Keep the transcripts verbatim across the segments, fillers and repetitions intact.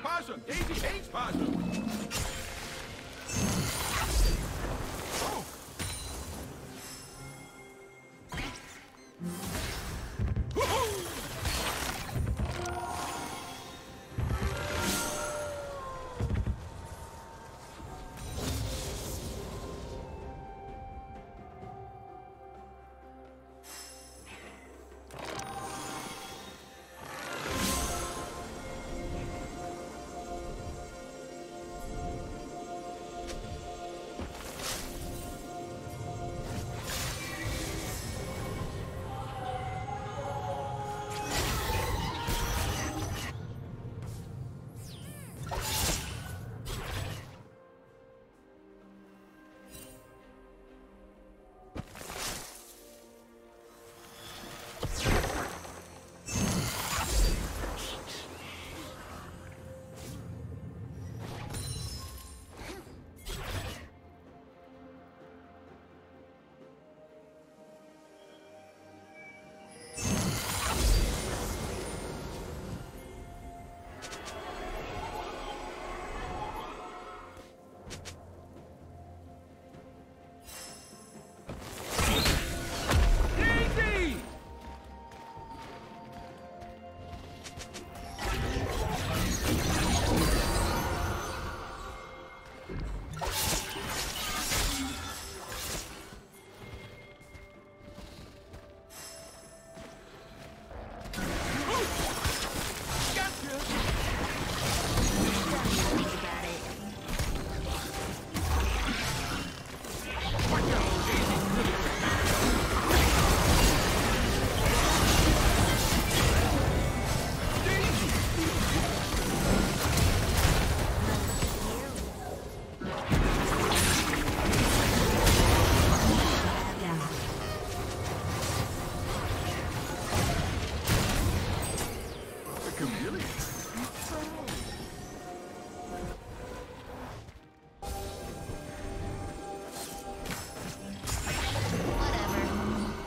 Possum. Daisy hates possum. Oh.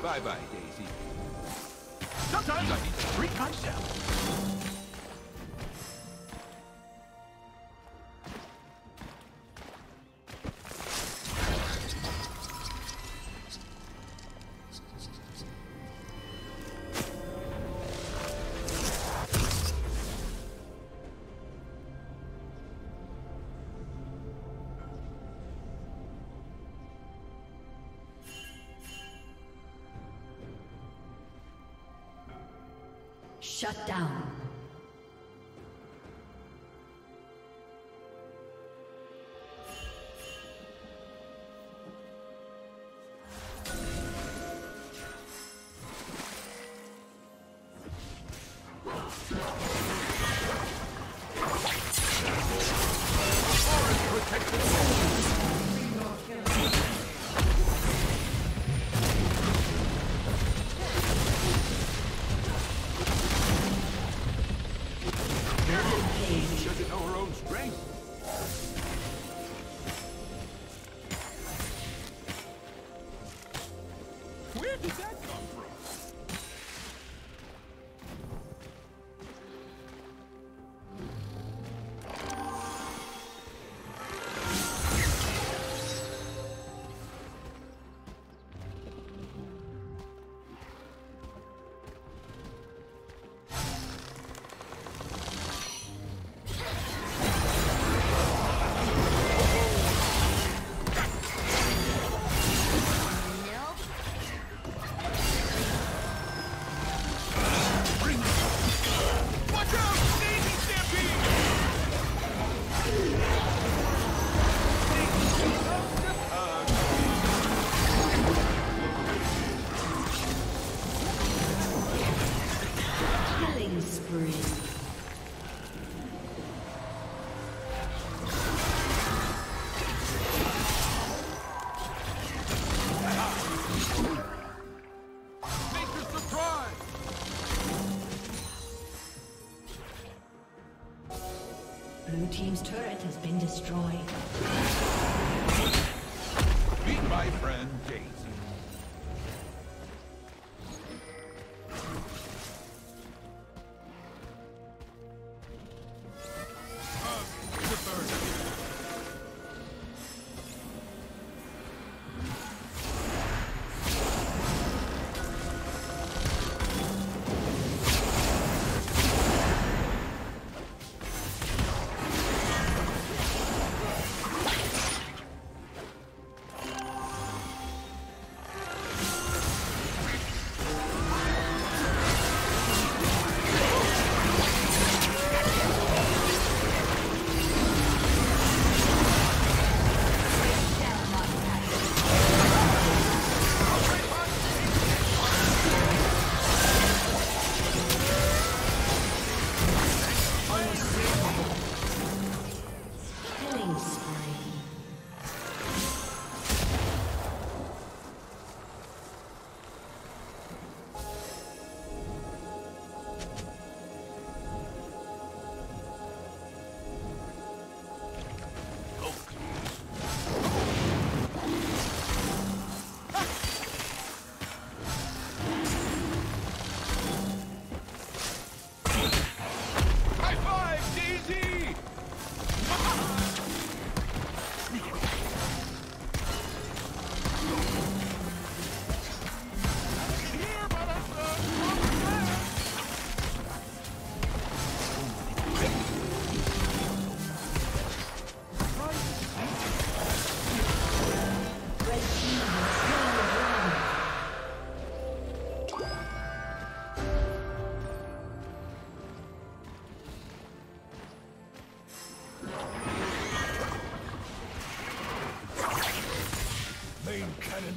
Bye-bye, Daisy. Sometimes I need to treat myself. Shut down. Blue team's turret has been destroyed. Meet my friend Daisy.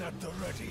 At the ready.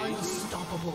Unstoppable.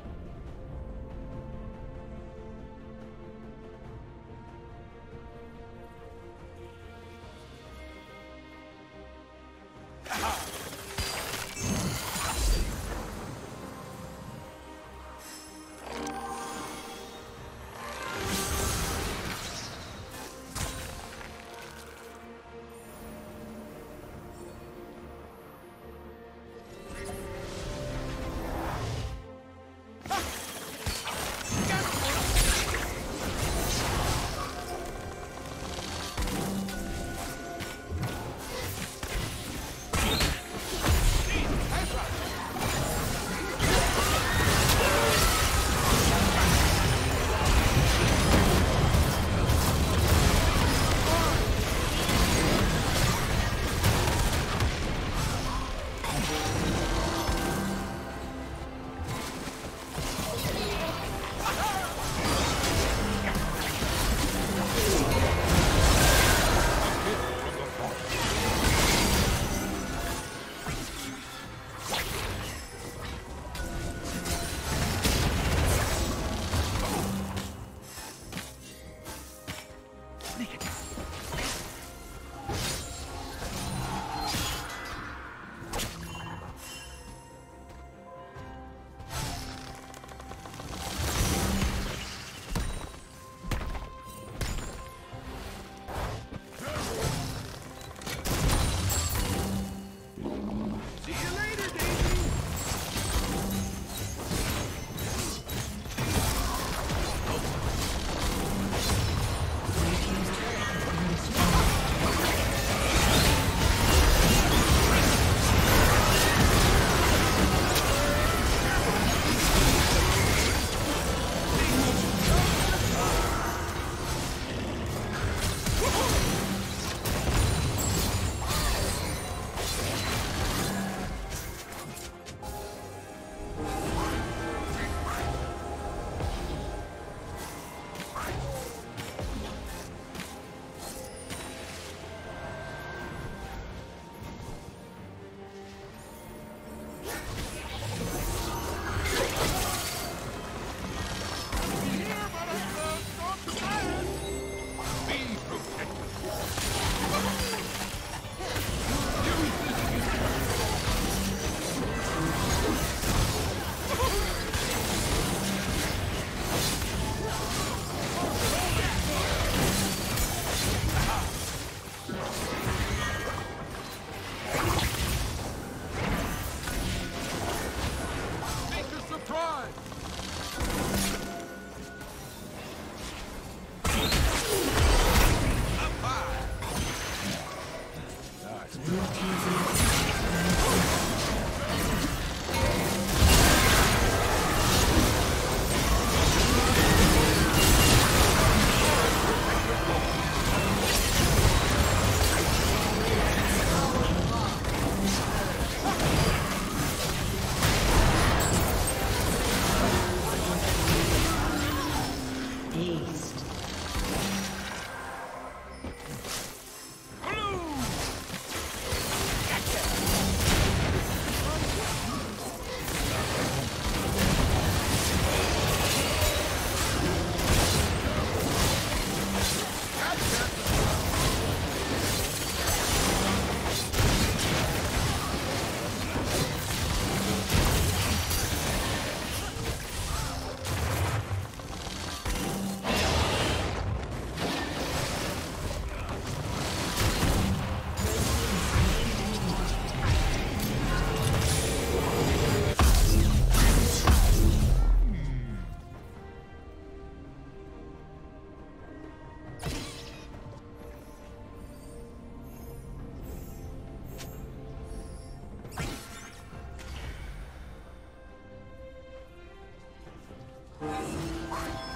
Thank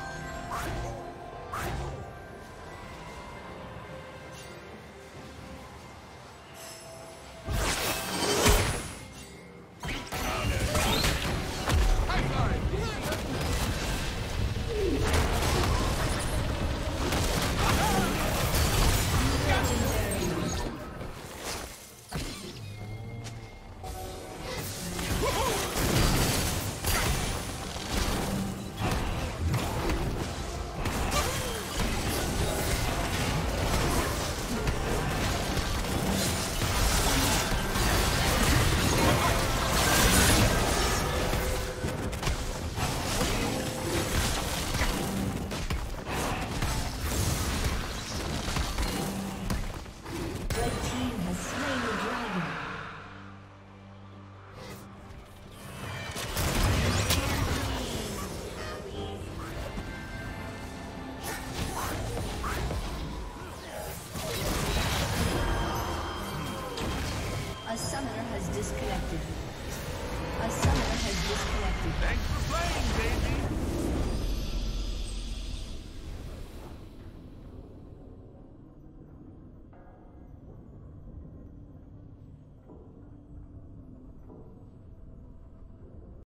you. disconnected. A summoner has disconnected. Thanks for playing, baby!